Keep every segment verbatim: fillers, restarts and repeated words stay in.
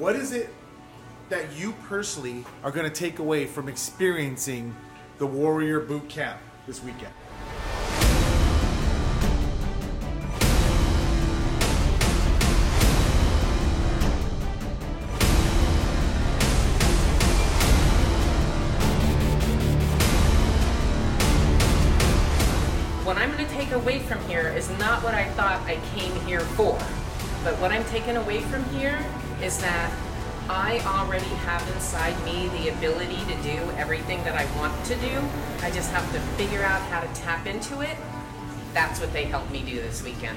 what is it that you personally are going to take away from experiencing the Warrior Boot Camp this weekend? What I'm going to take away from here is not what I thought I came here for, but what I'm taking away from here is that I already have inside me the ability to do everything that I want to do. I just have to figure out how to tap into it. That's what they helped me do this weekend.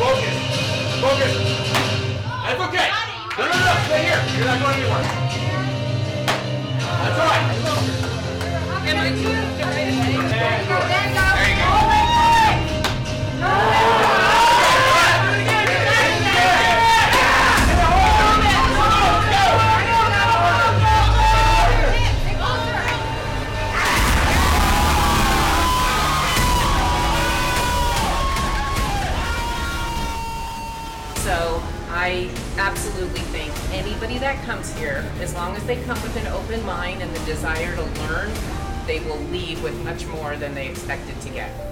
Focus. Focus. That's okay. No, no, no. Stay here. You're not going anywhere. That's all right. Get right to it. Get right to it. There you go. There you go. Oh my God! Oh my God! Do it again. Do it again. So I absolutely think anybody that comes here, as long as they come with an open mind and the desire to learn, they will leave with much more than they expected to get.